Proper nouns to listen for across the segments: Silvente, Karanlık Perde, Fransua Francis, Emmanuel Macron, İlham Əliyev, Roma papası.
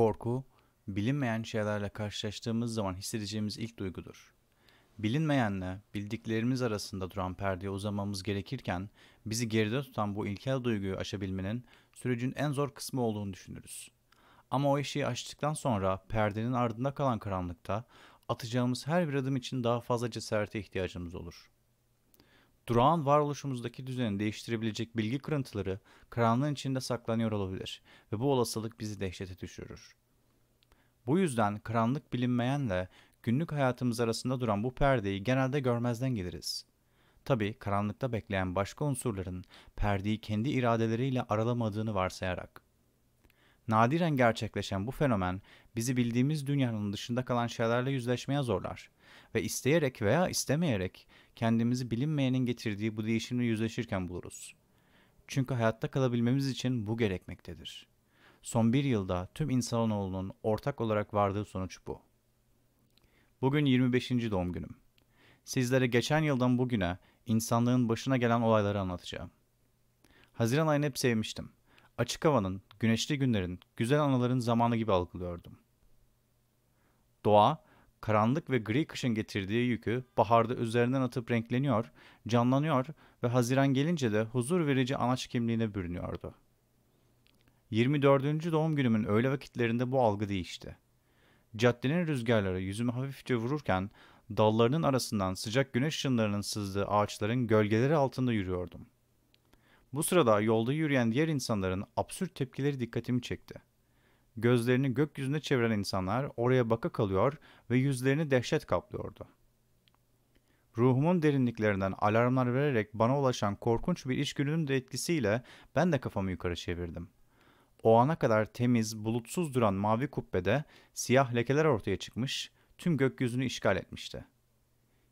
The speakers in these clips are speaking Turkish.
Korku, bilinmeyen şeylerle karşılaştığımız zaman hissedeceğimiz ilk duygudur. Bilinmeyenle bildiklerimiz arasında duran perdeye uzamamız gerekirken bizi geride tutan bu ilkel duyguyu aşabilmenin sürecin en zor kısmı olduğunu düşünürüz. Ama o eşiği aştıktan sonra perdenin ardında kalan karanlıkta atacağımız her bir adım için daha fazla cesarete ihtiyacımız olur. Durağan varoluşumuzdaki düzeni değiştirebilecek bilgi kırıntıları karanlığın içinde saklanıyor olabilir ve bu olasılık bizi dehşete düşürür. Bu yüzden karanlık bilinmeyenle günlük hayatımız arasında duran bu perdeyi genelde görmezden geliriz. Tabii karanlıkta bekleyen başka unsurların perdeyi kendi iradeleriyle aralamadığını varsayarak. Nadiren gerçekleşen bu fenomen bizi bildiğimiz dünyanın dışında kalan şeylerle yüzleşmeye zorlar ve isteyerek veya istemeyerek kendimizi bilinmeyenin getirdiği bu değişimle yüzleşirken buluruz. Çünkü hayatta kalabilmemiz için bu gerekmektedir. Son bir yılda tüm insanoğlunun ortak olarak vardığı sonuç bu. Bugün 25. doğum günüm. Sizlere geçen yıldan bugüne insanlığın başına gelen olayları anlatacağım. Haziran ayını hep sevmiştim. Açık havanın, güneşli günlerin, güzel anıların zamanı gibi algılıyordum. Doğa, karanlık ve gri kışın getirdiği yükü baharda üzerinden atıp renkleniyor, canlanıyor ve Haziran gelince de huzur verici anaç kimliğine bürünüyordu. 24. doğum günümün öğle vakitlerinde bu algı değişti. Caddenin rüzgarları yüzüme hafifçe vururken dallarının arasından sıcak güneş ışınlarının sızdığı ağaçların gölgeleri altında yürüyordum. Bu sırada yolda yürüyen diğer insanların absürt tepkileri dikkatimi çekti. Gözlerini gökyüzüne çeviren insanlar oraya baka kalıyor ve yüzlerini dehşet kaplıyordu. Ruhumun derinliklerinden alarmlar vererek bana ulaşan korkunç bir içgörünün de etkisiyle ben de kafamı yukarı çevirdim. O ana kadar temiz, bulutsuz duran mavi kubbede siyah lekeler ortaya çıkmış, tüm gökyüzünü işgal etmişti.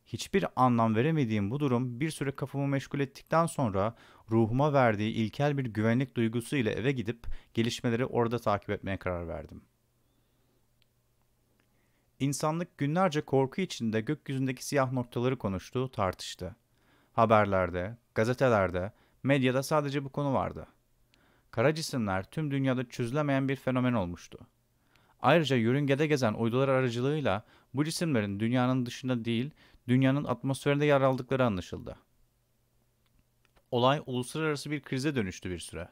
Hiçbir anlam veremediğim bu durum bir süre kafamı meşgul ettikten sonra ruhuma verdiği ilkel bir güvenlik duygusu ile eve gidip gelişmeleri orada takip etmeye karar verdim. İnsanlık günlerce korku içinde gökyüzündeki siyah noktaları konuştu, tartıştı. Haberlerde, gazetelerde, medyada sadece bu konu vardı. Kara cisimler tüm dünyada çözülemeyen bir fenomen olmuştu. Ayrıca yörüngede gezen uydular aracılığıyla bu cisimlerin dünyanın dışında değil, dünyanın atmosferinde yer aldıkları anlaşıldı. Olay uluslararası bir krize dönüştü bir süre.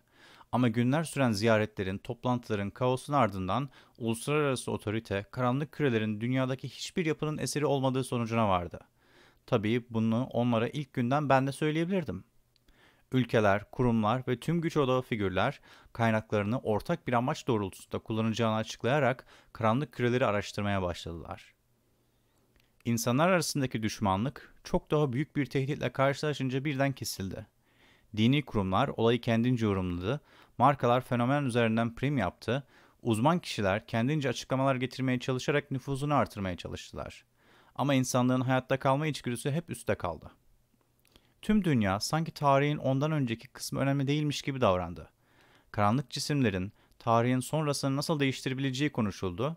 Ama günler süren ziyaretlerin, toplantıların kaosun ardından uluslararası otorite karanlık kürelerin dünyadaki hiçbir yapının eseri olmadığı sonucuna vardı. Tabii bunu onlara ilk günden ben de söyleyebilirdim. Ülkeler, kurumlar ve tüm güç odağı figürler kaynaklarını ortak bir amaç doğrultusunda kullanacağını açıklayarak karanlık küreleri araştırmaya başladılar. İnsanlar arasındaki düşmanlık çok daha büyük bir tehditle karşılaşınca birden kesildi. Dini kurumlar olayı kendince yorumladı, markalar fenomen üzerinden prim yaptı, uzman kişiler kendince açıklamalar getirmeye çalışarak nüfuzunu artırmaya çalıştılar. Ama insanlığın hayatta kalma içgüdüsü hep üstte kaldı. Tüm dünya sanki tarihin ondan önceki kısmı önemli değilmiş gibi davrandı. Karanlık cisimlerin tarihin sonrasını nasıl değiştirebileceği konuşuldu.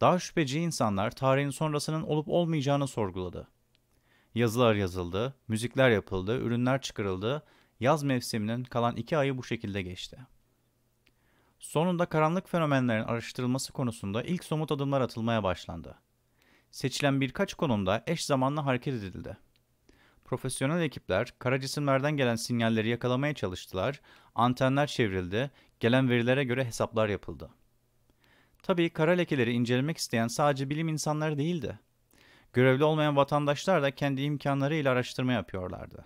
Daha şüpheci insanlar tarihin sonrasının olup olmayacağını sorguladı. Yazılar yazıldı, müzikler yapıldı, ürünler çıkarıldı. Yaz mevsiminin kalan 2 ayı bu şekilde geçti. Sonunda karanlık fenomenlerin araştırılması konusunda ilk somut adımlar atılmaya başlandı. Seçilen birkaç konuda eş zamanlı hareket edildi. Profesyonel ekipler kara cisimlerden gelen sinyalleri yakalamaya çalıştılar, antenler çevrildi, gelen verilere göre hesaplar yapıldı. Tabii kara lekeleri incelemek isteyen sadece bilim insanları değildi. Görevli olmayan vatandaşlar da kendi imkanlarıyla araştırma yapıyorlardı.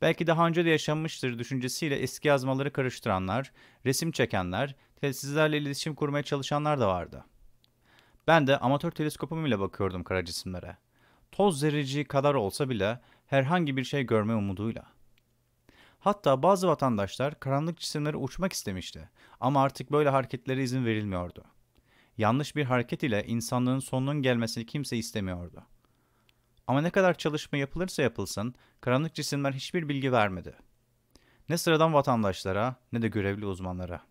Belki daha önce de yaşanmıştır düşüncesiyle eski yazmaları karıştıranlar, resim çekenler, telsizlerle iletişim kurmaya çalışanlar da vardı. Ben de amatör teleskopum ile bakıyordum kara cisimlere. Toz zerreciği kadar olsa bile herhangi bir şey görme umuduyla. Hatta bazı vatandaşlar karanlık cisimlere uçmak istemişti ama artık böyle hareketlere izin verilmiyordu. Yanlış bir hareket ile insanlığın sonunun gelmesini kimse istemiyordu. Ama ne kadar çalışma yapılırsa yapılsın karanlık cisimler hiçbir bilgi vermedi. Ne sıradan vatandaşlara ne de görevli uzmanlara.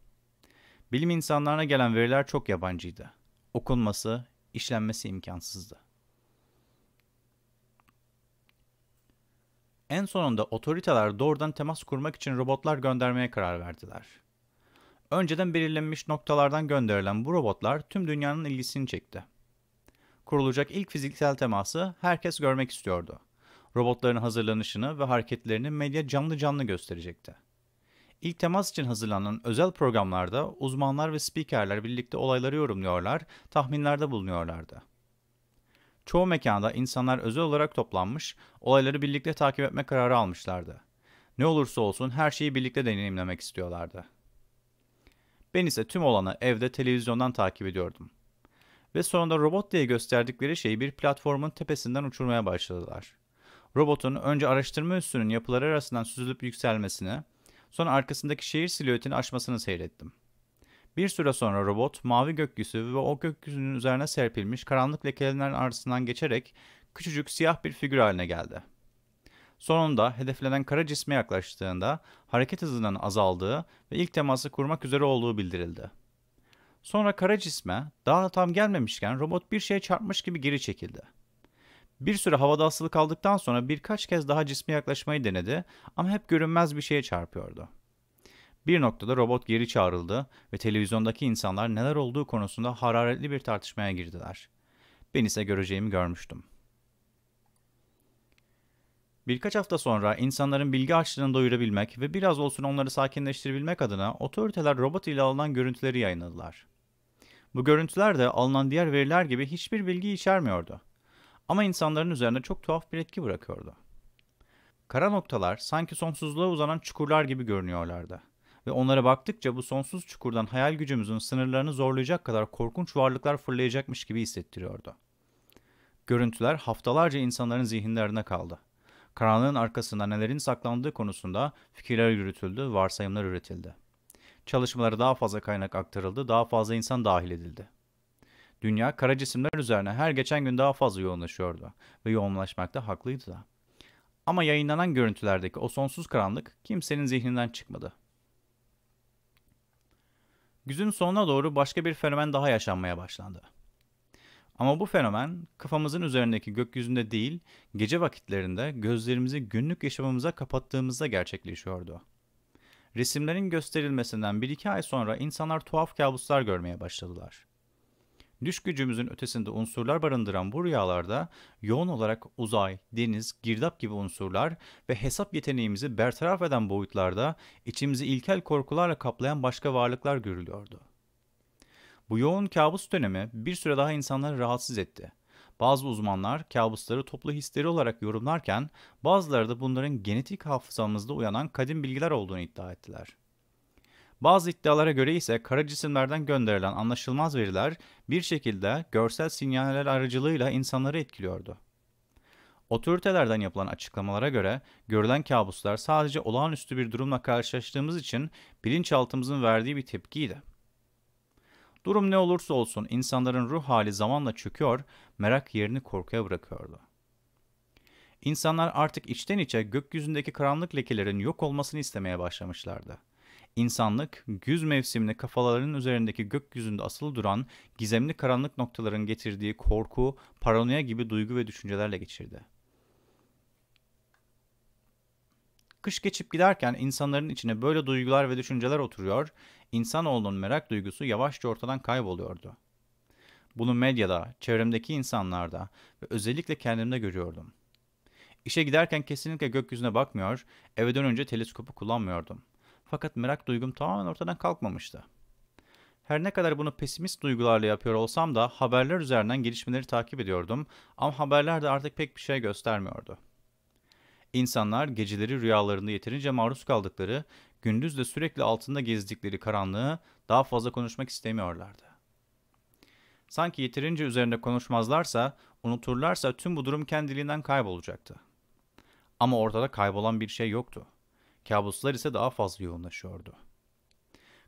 Bilim insanlarına gelen veriler çok yabancıydı. Okunması, işlenmesi imkansızdı. En sonunda otoriteler doğrudan temas kurmak için robotlar göndermeye karar verdiler. Önceden belirlenmiş noktalardan gönderilen bu robotlar tüm dünyanın ilgisini çekti. Kurulacak ilk fiziksel teması herkes görmek istiyordu. Robotların hazırlanışını ve hareketlerini medya canlı canlı gösterecekti. İlk temas için hazırlanan özel programlarda uzmanlar ve spikerler birlikte olayları yorumluyorlar, tahminlerde bulunuyorlardı. Çoğu mekanda insanlar özel olarak toplanmış, olayları birlikte takip etme kararı almışlardı. Ne olursa olsun her şeyi birlikte deneyimlemek istiyorlardı. Ben ise tüm olanı evde televizyondan takip ediyordum. Ve sonunda robot diye gösterdikleri şeyi bir platformun tepesinden uçurmaya başladılar. Robotun önce araştırma üssünün yapıları arasından süzülüp yükselmesini, sonra arkasındaki şehir silüetini aşmasını seyrettim. Bir süre sonra robot, mavi gökyüzü ve o gökyüzünün üzerine serpilmiş karanlık lekelerin arasından geçerek küçücük siyah bir figür haline geldi. Sonunda hedeflenen kara cisme yaklaştığında hareket hızının azaldığı ve ilk teması kurmak üzere olduğu bildirildi. Sonra kara cisme daha tam gelmemişken robot bir şeye çarpmış gibi geri çekildi. Bir süre havada asılı kaldıktan sonra birkaç kez daha cisme yaklaşmayı denedi ama hep görünmez bir şeye çarpıyordu. Bir noktada robot geri çağrıldı ve televizyondaki insanlar neler olduğu konusunda hararetli bir tartışmaya girdiler. Ben ise göreceğimi görmüştüm. Birkaç hafta sonra insanların bilgi açlığını doyurabilmek ve biraz olsun onları sakinleştirebilmek adına otoriteler robot ile alınan görüntüleri yayınladılar. Bu görüntüler de alınan diğer veriler gibi hiçbir bilgi içermiyordu. Ama insanların üzerine çok tuhaf bir etki bırakıyordu. Kara noktalar sanki sonsuzluğa uzanan çukurlar gibi görünüyorlardı. Ve onlara baktıkça bu sonsuz çukurdan hayal gücümüzün sınırlarını zorlayacak kadar korkunç varlıklar fırlayacakmış gibi hissettiriyordu. Görüntüler haftalarca insanların zihinlerine kaldı. Karanlığın arkasında nelerin saklandığı konusunda fikirler yürütüldü, varsayımlar üretildi. Çalışmalara daha fazla kaynak aktarıldı, daha fazla insan dahil edildi. Dünya kara cisimler üzerine her geçen gün daha fazla yoğunlaşıyordu ve yoğunlaşmakta haklıydı da. Ama yayınlanan görüntülerdeki o sonsuz karanlık kimsenin zihninden çıkmadı. Güzün sonuna doğru başka bir fenomen daha yaşanmaya başlandı. Ama bu fenomen kafamızın üzerindeki gökyüzünde değil, gece vakitlerinde gözlerimizi günlük yaşamımıza kapattığımızda gerçekleşiyordu. Resimlerin gösterilmesinden 1-2 ay sonra insanlar tuhaf kabuslar görmeye başladılar. Düş gücümüzün ötesinde unsurlar barındıran bu rüyalarda yoğun olarak uzay, deniz, girdap gibi unsurlar ve hesap yeteneğimizi bertaraf eden boyutlarda içimizi ilkel korkularla kaplayan başka varlıklar görülüyordu. Bu yoğun kabus dönemi bir süre daha insanları rahatsız etti. Bazı uzmanlar kabusları toplu hisleri olarak yorumlarken bazıları da bunların genetik hafızamızda uyanan kadim bilgiler olduğunu iddia ettiler. Bazı iddialara göre ise kara cisimlerden gönderilen anlaşılmaz veriler bir şekilde görsel sinyaller aracılığıyla insanları etkiliyordu. Otoritelerden yapılan açıklamalara göre görülen kabuslar sadece olağanüstü bir durumla karşılaştığımız için bilinçaltımızın verdiği bir tepkiydi. Durum ne olursa olsun insanların ruh hali zamanla çöküyor, merak yerini korkuya bırakıyordu. İnsanlar artık içten içe gökyüzündeki karanlık lekelerin yok olmasını istemeye başlamışlardı. İnsanlık, güz mevsimini kafalarının üzerindeki gökyüzünde asılı duran gizemli karanlık noktaların getirdiği korku, paranoya gibi duygu ve düşüncelerle geçirdi. Kış geçip giderken insanların içine böyle duygular ve düşünceler oturuyor, insanoğlunun merak duygusu yavaşça ortadan kayboluyordu. Bunu medyada, çevremdeki insanlarda ve özellikle kendimde görüyordum. İşe giderken kesinlikle gökyüzüne bakmıyor, eve dönünce teleskopu kullanmıyordum. Fakat merak duygum tamamen ortadan kalkmamıştı. Her ne kadar bunu pesimist duygularla yapıyor olsam da haberler üzerinden gelişmeleri takip ediyordum ama haberler de artık pek bir şey göstermiyordu. İnsanlar geceleri rüyalarında yeterince maruz kaldıkları, gündüz de sürekli altında gezdikleri karanlığı daha fazla konuşmak istemiyorlardı. Sanki yeterince üzerinde konuşmazlarsa, unuturlarsa tüm bu durum kendiliğinden kaybolacaktı. Ama ortada kaybolan bir şey yoktu. Kabuslar ise daha fazla yoğunlaşıyordu.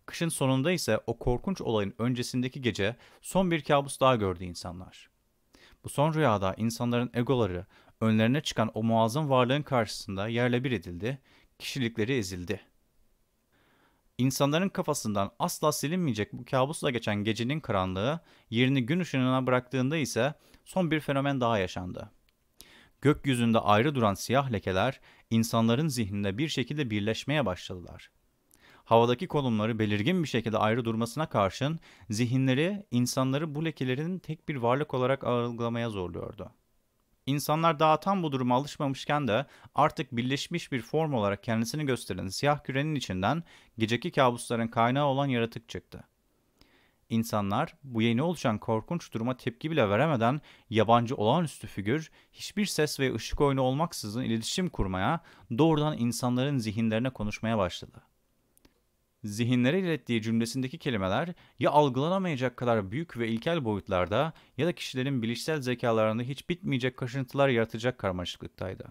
Kışın sonunda ise o korkunç olayın öncesindeki gece son bir kabus daha gördü insanlar. Bu son rüyada insanların egoları, önlerine çıkan o muazzam varlığın karşısında yerle bir edildi, kişilikleri ezildi. İnsanların kafasından asla silinmeyecek bu kabusla geçen gecenin karanlığı, yerini gün ışığına bıraktığında ise son bir fenomen daha yaşandı. Gökyüzünde ayrı duran siyah lekeler, insanların zihninde bir şekilde birleşmeye başladılar. havadaki konumları belirgin bir şekilde ayrı durmasına karşın zihinleri insanları bu lekelerin tek bir varlık olarak algılamaya zorluyordu. İnsanlar daha tam bu duruma alışmamışken de artık birleşmiş bir form olarak kendisini gösteren siyah kürenin içinden geceki kabusların kaynağı olan yaratık çıktı. İnsanlar bu yeni oluşan korkunç duruma tepki bile veremeden yabancı olağanüstü figür hiçbir ses ve ışık oyunu olmaksızın iletişim kurmaya, doğrudan insanların zihinlerine konuşmaya başladı. Zihinlere ilettiği cümlesindeki kelimeler ya algılanamayacak kadar büyük ve ilkel boyutlarda ya da kişilerin bilişsel zekalarında hiç bitmeyecek kaşıntılar yaratacak karmaşıklıktaydı.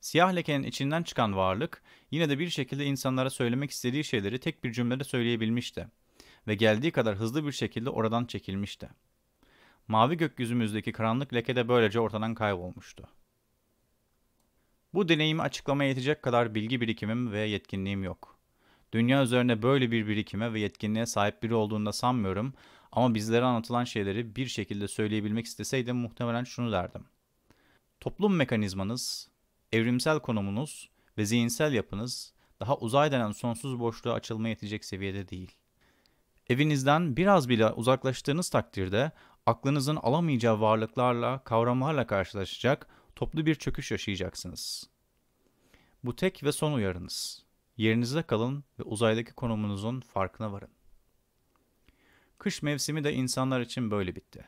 Siyah lekenin içinden çıkan varlık yine de bir şekilde insanlara söylemek istediği şeyleri tek bir cümlede söyleyebilmişti ve geldiği kadar hızlı bir şekilde oradan çekilmişti. Mavi gökyüzümüzdeki karanlık leke de böylece ortadan kaybolmuştu. Bu deneyimi açıklamaya yetecek kadar bilgi birikimim ve yetkinliğim yok. Dünya üzerine böyle bir birikime ve yetkinliğe sahip biri olduğunu da sanmıyorum ama bizlere anlatılan şeyleri bir şekilde söyleyebilmek isteseydim muhtemelen şunu derdim. Toplum mekanizmanız, evrimsel konumunuz ve zihinsel yapınız daha uzay denen sonsuz boşluğa açılmaya yetecek seviyede değil. Evinizden biraz bile uzaklaştığınız takdirde aklınızın alamayacağı varlıklarla, kavramlarla karşılaşacak, toplu bir çöküş yaşayacaksınız. Bu tek ve son uyarınız. Yerinizde kalın ve uzaydaki konumunuzun farkına varın. Kış mevsimi de insanlar için böyle bitti.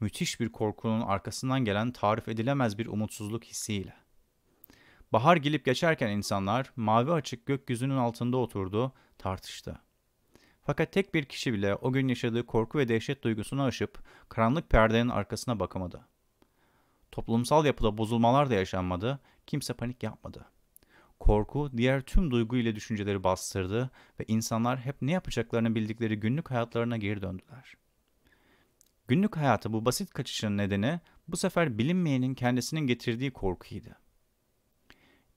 Müthiş bir korkunun arkasından gelen tarif edilemez bir umutsuzluk hissiyle. Bahar gelip geçerken insanlar mavi açık gökyüzünün altında oturdu, tartıştı. Fakat tek bir kişi bile o gün yaşadığı korku ve dehşet duygusunu aşıp karanlık perdenin arkasına bakamadı. Toplumsal yapıda bozulmalar da yaşanmadı, kimse panik yapmadı. Korku diğer tüm duygu ile düşünceleri bastırdı ve insanlar hep ne yapacaklarını bildikleri günlük hayatlarına geri döndüler. Günlük hayata bu basit kaçışın nedeni bu sefer bilinmeyenin kendisinin getirdiği korkuydu.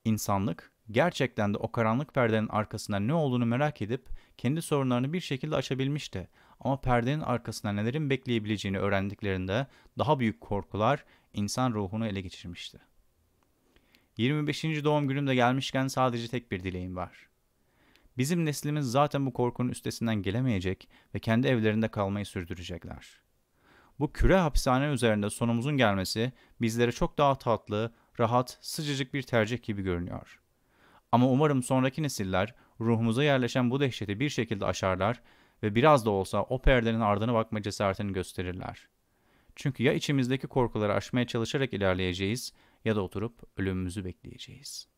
İnsanlık gerçekten de o karanlık perdenin arkasında ne olduğunu merak edip kendi sorunlarını bir şekilde aşabilmişti ama perdenin arkasında nelerin bekleyebileceğini öğrendiklerinde daha büyük korkular İnsan ruhunu ele geçirmişti. 25. doğum günümde gelmişken sadece tek bir dileğim var. Bizim neslimiz zaten bu korkunun üstesinden gelemeyecek ve kendi evlerinde kalmayı sürdürecekler. Bu küre hapishane üzerinde sonumuzun gelmesi bizlere çok daha tatlı, rahat, sıcacık bir tercih gibi görünüyor. Ama umarım sonraki nesiller ruhumuza yerleşen bu dehşeti bir şekilde aşarlar ve biraz da olsa o perdenin ardına bakma cesaretini gösterirler. Çünkü ya içimizdeki korkuları aşmaya çalışarak ilerleyeceğiz ya da oturup ölümümüzü bekleyeceğiz.